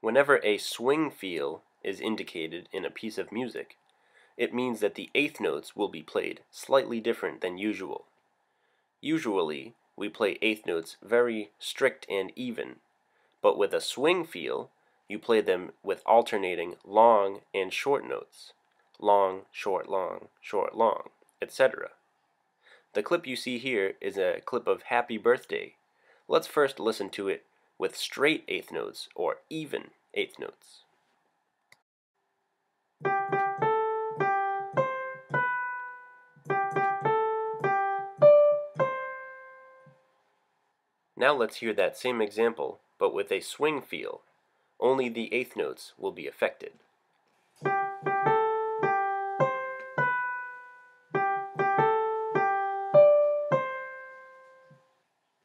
Whenever a swing feel is indicated in a piece of music, it means that the eighth notes will be played slightly different than usual. Usually, we play eighth notes very strict and even, but with a swing feel, you play them with alternating long and short notes, short, long, etc. The clip you see here is a clip of Happy Birthday. Let's first listen to it with straight eighth notes or even eighth notes. Now let's hear that same example, but with a swing feel. Only the eighth notes will be affected.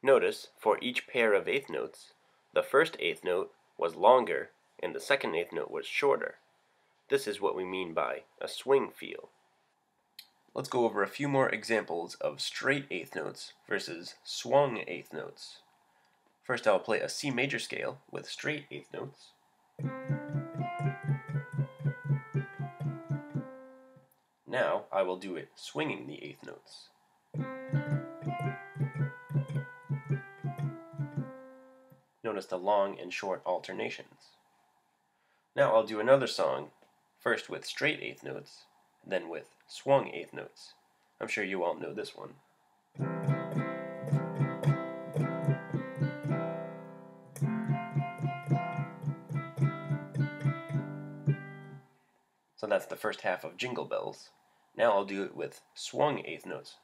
Notice, for each pair of eighth notes, the first eighth note was longer and the second eighth note was shorter. This is what we mean by a swing feel. Let's go over a few more examples of straight eighth notes versus swung eighth notes. First, I'll play a C major scale with straight eighth notes. Now I will do it swinging the eighth notes. Notice the long and short alternations. Now I'll do another song, first with straight eighth notes, then with swung eighth notes. I'm sure you all know this one. So that's the first half of Jingle Bells. Now I'll do it with swung eighth notes.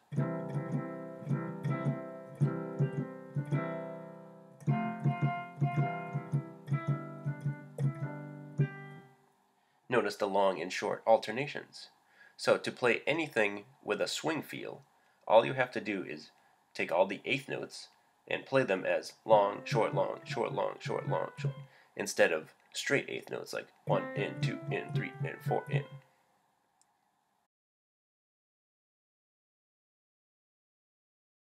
Notice the long and short alternations. So to play anything with a swing feel, all you have to do is take all the eighth notes and play them as long, short, long, instead of straight eighth notes like 1 in, 2 in, 3 in, 4 in.